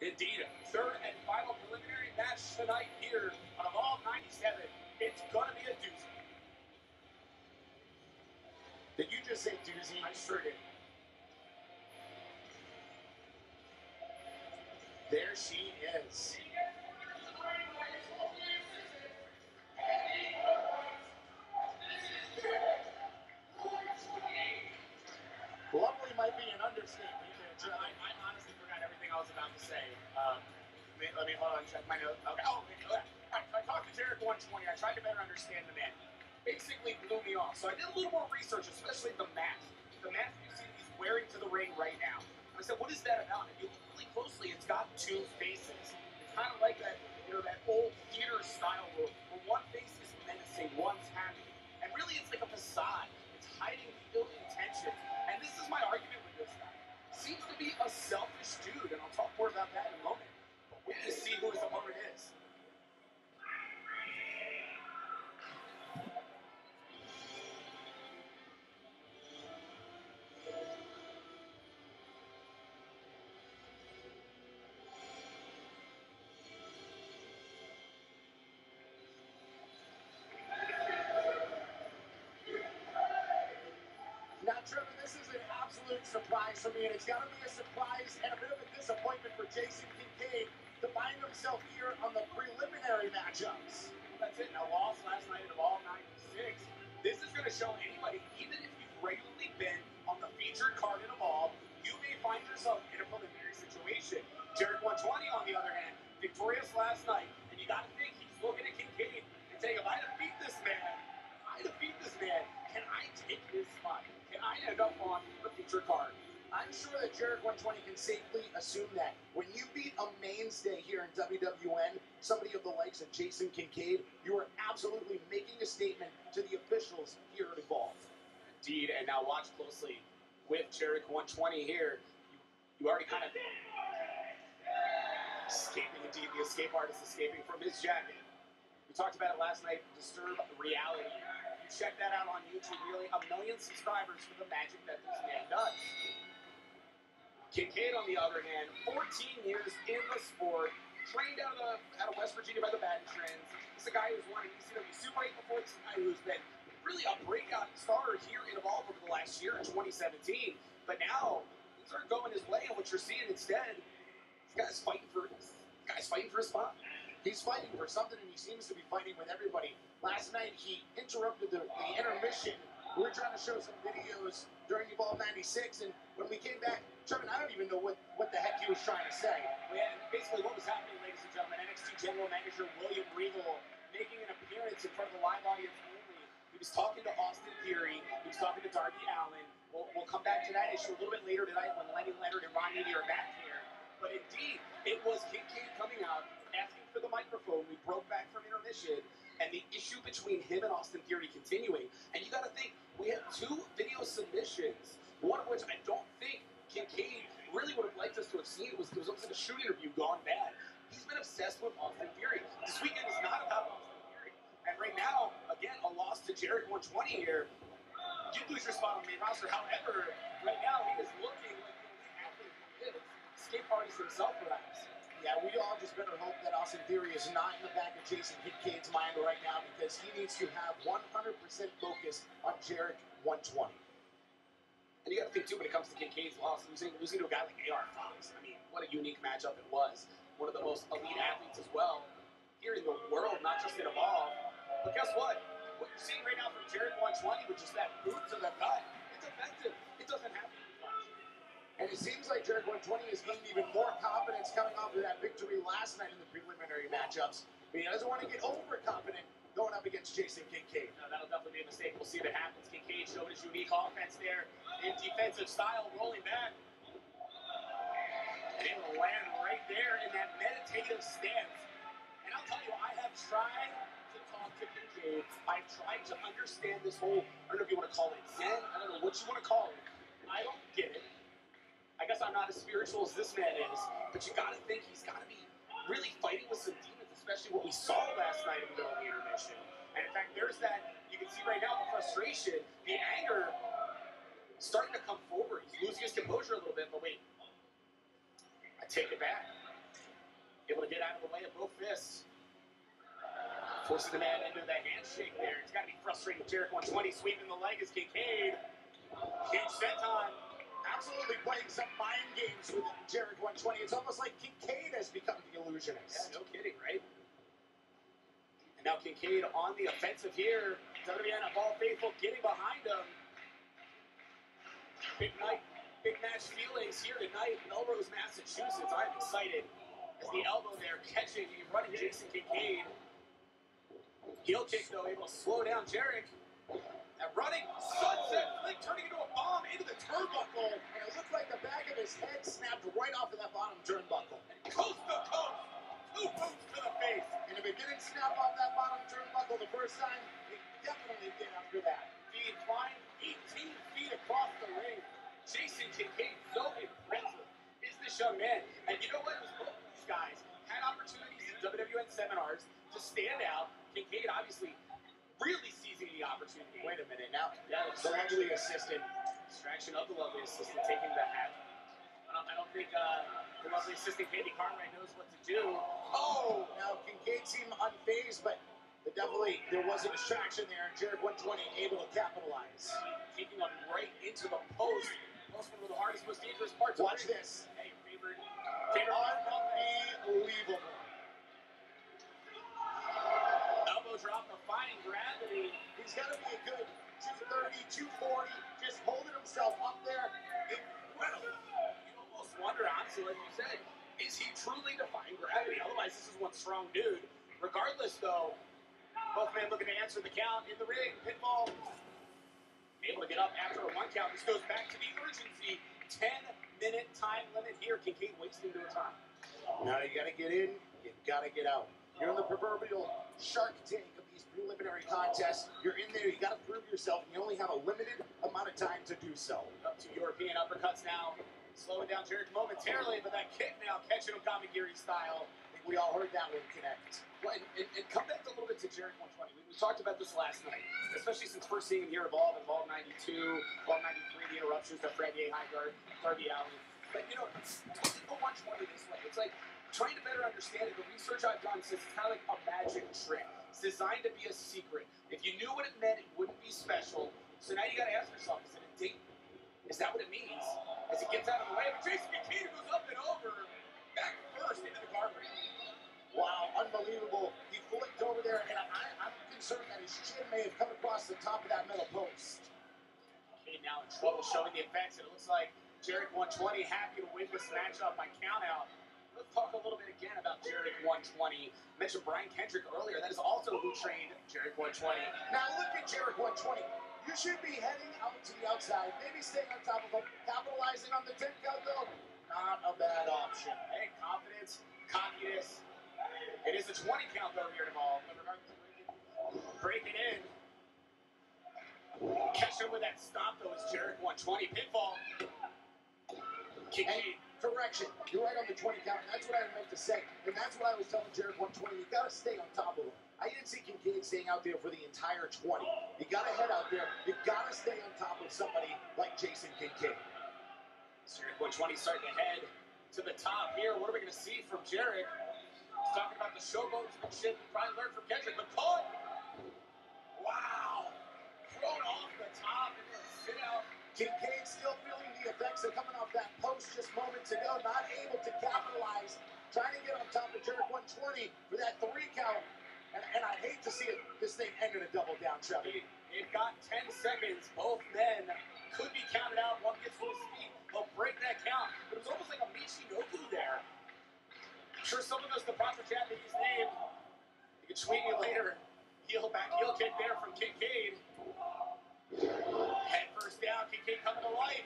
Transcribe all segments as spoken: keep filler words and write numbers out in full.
Indeed, third and final preliminary match tonight here on Evolve ninety-seven. It's gonna be a doozy. Did you just say doozy? I sure did. There she is. Lovely might be an understatement. I, I honestly forgot everything I was about to say. Um, let, me, let me hold on, check my notes. Okay. Oh, okay. I, I talked to Jarek one twenty. I tried to better understand the man. Basically blew me off. So I did a little more research, especially the mask. The mask you see he's wearing to the ring right now. I said, what is that about? If you look really closely, it's got two faces. It's kind of like that, you know, that old theater style where one face is menacing, one's happy, and really it's like a facade. It's hiding ill intentions. And this is my argument with this guy. Seems to be a selfish dude, and I'll talk more about that in a moment. But we need to see who his opponent is. Surprise for me, and it's got to be a surprise and a bit of a disappointment for Jason Kincaid to find himself here on the preliminary matchups. That's it, a loss last night at Evolve ninety-six. This is going to show anybody, even if you've regularly been on the featured card in Evolve, you may find yourself in a preliminary situation. Jarek one twenty, on the other hand, victorious last night, and you got to think he's looking at Kincaid and saying, if I defeat this man, if I defeat this man, can I take his spot? Can I end up on the feature card? I'm sure that Jarek one twenty can safely assume that. When you beat a mainstay here in W W N, somebody of the likes of Jason Kincaid, you are absolutely making a statement to the officials here at Evolve. Indeed, and now watch closely with Jarek one twenty here. You, you already kind of... escaping, indeed, the escape artist escaping from his jacket. We talked about it last night, Disturb Reality. Check that out on YouTube, really. A million subscribers for the magic that this man does. Kincaid, on the other hand, fourteen years in the sport, trained out of, the, out of West Virginia by the Baden Twins. This is a guy who's won a D C W Super eight before. This is a guy who's been really a breakout star here in Evolve over the last year in twenty seventeen. But now, things aren't going his way, and what you're seeing instead, this guy's fighting for, this guy's fighting for his spot. He's fighting for something, and he seems to be fighting with everybody. Last night, he interrupted the, the intermission. We were trying to show some videos during Evolve ninety-six, and when we came back, Trevin, I don't even know what, what the heck he was trying to say. Yeah, basically what was happening, ladies and gentlemen, N X T General Manager William Regal making an appearance in front of the live audience only. He was talking to Austin Theory. He was talking to Darby Allin. We'll, we'll come back to that issue a little bit later tonight when Lenny Leonard and Ron Needy are back here. But indeed, it was Kincaid coming out, asking for the microphone. We broke back from intermission, and the issue between him and Austin Theory continuing. And you got to think, we had two video submissions, one of which I don't think Kincaid really would have liked us to have seen. It was, it was almost like a shoot interview gone bad. He's been obsessed with Austin Theory. This weekend is not about Austin Theory. And right now, again, a loss to Jarek one twenty here. You lose your spot on the main roster. However, right now, he is looking like the athlete he is. Skate parties himself, perhaps. Yeah, we all just better hope that Austin Theory is not in the back of Jason Kincaid's mind right now, because he needs to have one hundred percent focus on Jarek one twenty. And you got to think, too, when it comes to Kincaid's loss, losing, losing to a guy like A R Fox. I mean, what a unique matchup it was. One of the most elite athletes as well here in the world, not just in Evolve. But guess what? What you're seeing right now from Jarek one twenty, which is that boot to the gut, it's effective. It doesn't happen. And it seems like Jarek one twenty has gained even more confidence coming off of that victory last night in the preliminary matchups. But he doesn't want to get overconfident going up against Jason Kincaid. No, that'll definitely be a mistake. We'll see if it happens. Kincaid showed his unique offense there in defensive style, rolling back. And it'll land right there in that meditative stance. And I'll tell you, I have tried to talk to Kincaid. I've tried to understand this whole, I don't know if you want to call it zen, I don't know what you want to call it. I don't get it. I guess I'm not as spiritual as this man is, but you got to think he's got to be really fighting with some demons, especially what we saw last night in the middle of the intermission. And in fact, there's that, you can see right now the frustration, the anger starting to come forward. He's losing his composure a little bit, but wait, I take it back. able to get out of the way of both fists. Forces the man into the handshake there. It's got to be frustrating. Jarek one twenty sweeping the leg is Kincaid. Huge set time. Absolutely playing some mind games with Jarek one twenty. It's almost like Kincaid has become the illusionist. Yeah, no kidding, right? And now Kincaid on the offensive here. W W N All Faithful getting behind him. Big night, big match feelings here tonight in Melrose, Massachusetts. I'm excited. As the elbow there catching, you running Jason Kincaid. Heel kick though, able to slow down Jarek. That running sunset flick turning into a bomb into the turnbuckle. And it looked like the back of his head snapped right off of that bottom turnbuckle. Coast to coast, two boots to the face. And if it didn't snap off that bottom turnbuckle the first time, it definitely did after that. The incline eighteen feet across the ring. Jason Kincaid, so impressive is this young man. And you know what? It was both of these guys had opportunities at W W N seminars to stand out. Kincaid obviously really seizing the opportunity. Wait a minute now. Yeah, the lovely assistant. Distraction of the lovely assistant taking the hat. I don't, I don't think uh, the lovely assistant Candy Cartwright knows what to do. Oh! Now Kincaid seemed unfazed, but the definitely there was a distraction there, and Jarek one twenty able to capitalize. Taking him right into the post. Most of the hardest, most dangerous parts. Watch of this. Hey, favorite, favorite. Unbelievable. Elbow drop, defying gravity. He's got to be a good two thirty, two forty. Just holding himself up there. Incredible. You almost wonder, honestly, like you said, is he truly defying gravity? Otherwise, this is one strong dude. Regardless, though, both men looking to answer the count in the ring. Pinfall. Able to get up after a one count. This goes back to the urgency. ten minute time limit here. Kincaid wasting their time. Now you got to get in, you got to get out. You're in the proverbial shark tank of these preliminary contests. You're in there, you got to prove yourself, and you only have a limited amount of time to do so. Up to European uppercuts now. Slowing down Jarek momentarily, but that kick now catching him Kamigiri style. I think we all heard that one connect. Well, and, and, and come back a little bit to Jarek one twenty. We, we talked about this last night, especially since first seeing him here Evolve, Evolve ninety-two, Evolve ninety-three, the interruptions to Fradier, Highguard, Darby Allin. But you know, it's a one twenty this way. It's like trying to better understand it. The research I've done says it's kind of like a magic trick. It's designed to be a secret. If you knew what it meant, it wouldn't be special. So now you got to ask yourself, is it a date? Is that what it means? As it gets out of the way, but Jason Kincaid goes up and over, back first into the guardrail. Wow, unbelievable. He flipped over there, and I, I'm concerned that his chin may have come across the top of that metal post. Kincaid now in trouble, showing the effects, and it looks like Jarek one twenty happy to win this matchup by countout. Let's talk a little bit again about Jarek one twenty. I mentioned Brian Kendrick earlier. That is also who trained Jarek one twenty. Now look at Jarek one twenty. You should be heading out to the outside, maybe staying on top of him, capitalizing on the tip cut though. Not a bad option. Hey, confidence, cockiness. It is a twenty count though here involved, but regardless, break it in. Catch him with that stop though is Jarek one twenty. Pitfall. Hey, correction. You're right on the twenty count. That's what I meant to say. And that's what I was telling Jarek one twenty. You gotta stay on top of him. I didn't see Kincaid staying out there for the entire twenty. You gotta head out there. You gotta stay on top of somebody like Jason Kincaid. Jarek one twenty starting to head to the top here. What are we gonna see from Jarek? He's talking about the showboatsmanship and trying to learn from Kendrick, but caught. Wow. Thrown off the top and then sit out. Kincaid still feeling the effects of coming off that post just moments ago, not able to capitalize, trying to get on top of Jarek one twenty for that three count. And, and I hate to see it, this thing end in a double down, Chubby. They've got ten seconds. Both men could be counted out. One gets full speed. They'll break that count. But it was almost like a Michinoku there. I'm sure someone knows the proper Japanese name. You can tweet me later. Heel back heel kick there from Kincaid. Head first down. Kincaid coming to life.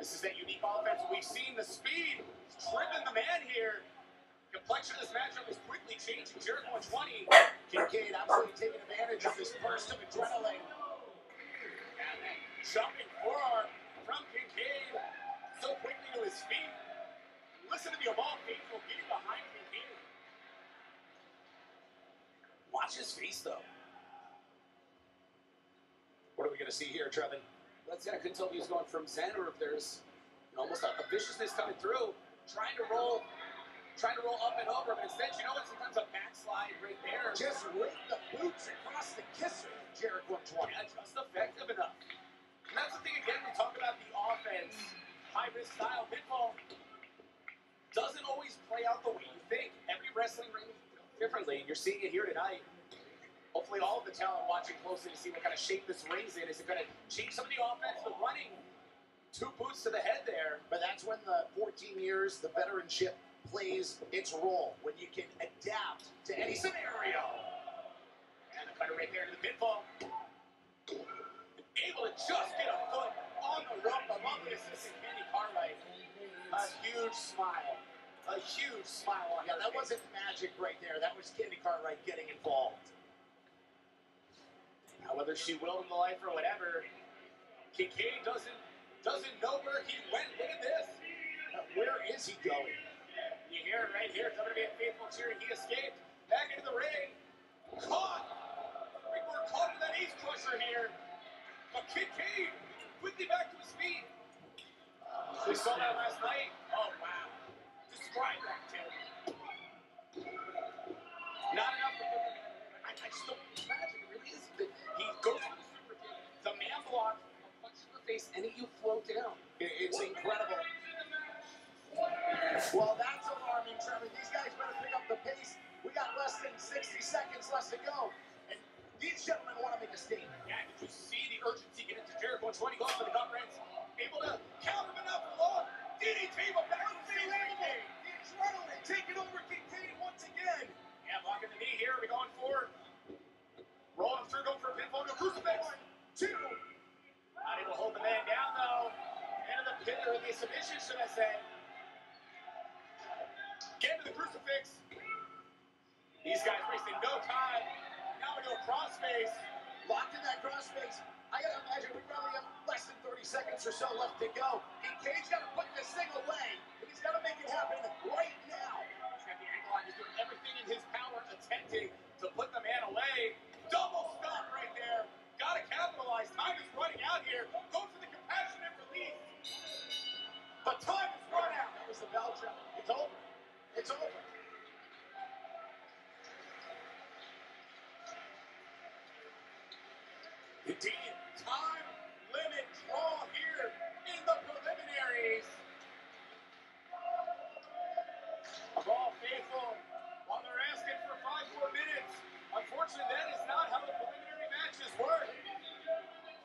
This is that unique offense. We've seen the speed. He's tripping the man here. Complexion of this matchup is quickly changing. Jarek one twenty. Kincaid absolutely taking advantage of this burst of adrenaline. And then jumping forearm from Kincaid so quickly to his feet. Listen to the Evolve faithful getting behind Kincaid. Watch his face though. What are we going to see here, Trevin? Let's see. I couldn't tell if he was going from Zen or if there's, you know, almost a, a viciousness coming through. Trying to roll. trying to roll up and over, but instead, you know what? Sometimes a backslide right there. Just lift the boots across the kisser, Jarek one twenty. Yeah, just effective enough. And that's the thing, again, we talk about the offense. High-risk style pitfall doesn't always play out the way you think. Every wrestling ring differently, and you're seeing it here tonight. Hopefully all of the talent watching closely to see what kind of shape this ring's in. Is it going to change some of the offense, the running? Two boots to the head there. But that's when the fourteen years, the veteranship plays its role, when you can adapt to any scenario. And the cutter right there to the pitfall. Able to just get a foot on the rump. I love this. This is Candy Cartwright. A huge smile. A huge smile on yeah, that. That wasn't magic right there. That was Candy Cartwright getting involved. Now, whether she willed him to life or whatever, Kincaid doesn't doesn't know where he went. Look at this. Now, where is he going? You hear it right here. W W N faithful cheering. He escaped. Back into the ring. Caught. People are caught in that ace crusher here. But Kincaid quickly back to his feet. We saw that last night. Oh, wow. Describe that, Tim. Not enough for him. I, I just don't imagine it really is. He goes to the super kick. The man block, a punch to the face, and you float down. It, it's what incredible. Well, that's alarming, Trevor. These guys better pick up the pace. We got less than sixty seconds left to go. And these gentlemen want to make a statement. Yeah, did you see the urgency get into Jarek one twenty? Goes for the conference. Able to count him enough long. D D T, but back to the landing. The adrenaline taking over Kincaid once again. Yeah, blocking the knee here. We're going for rolling through, going for a pinfall to a crucifix. One, two. Not able to hold the man down, though. End of the pin, or the submission, should I say. Get to the crucifix. These guys wasting no time. Now we go crossface. Locked in that crossface. I gotta imagine we probably have less than thirty seconds or so left to go. Kincaid's gotta put this thing away. He's gotta make it happen right now. He's got the angle on. He's doing everything in his power, attempting to put the man away. Double stop right there. Gotta capitalize. Time is running out here. Go for the compassionate release. But time is run out. That was the bell trap. It's over. It's over. Indeed, time limit draw here in the preliminaries. Of all faithful, while they're asking for five more minutes, unfortunately that is not how the preliminary matches work. This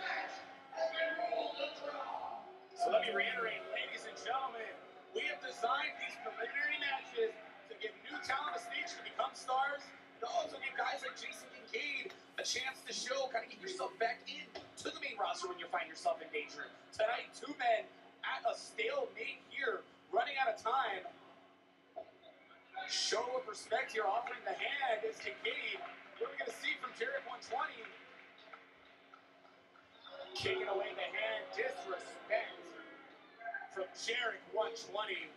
match has been ruled a draw. So let me reiterate, ladies and gentlemen, we have designed these preliminary matches to give new talent a stage to become stars. And also give guys like Jason Kincaid a chance to show, kind of get yourself back in to the main roster when you find yourself in danger. Tonight, two men at a stalemate here, running out of time. Show of respect here, offering the hand is Kincaid. What are we going to see from Jarek one twenty? Kicking away the hand, disrespect from Jarek one twenty.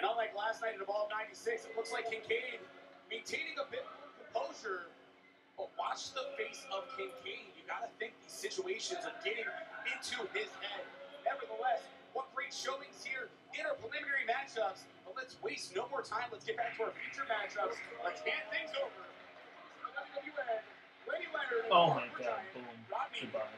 And unlike last night at Evolve ninety-six, it looks like Kincaid maintaining a bit more composure, but watch the face of Kincaid. You gotta think these situations are getting into his head. Nevertheless, what great showings here in our preliminary matchups. But let's waste no more time. Let's get back to our future matchups. Let's hand things over. W W N, Lenny Leonard, oh my God! Boom. Rodney. Goodbye.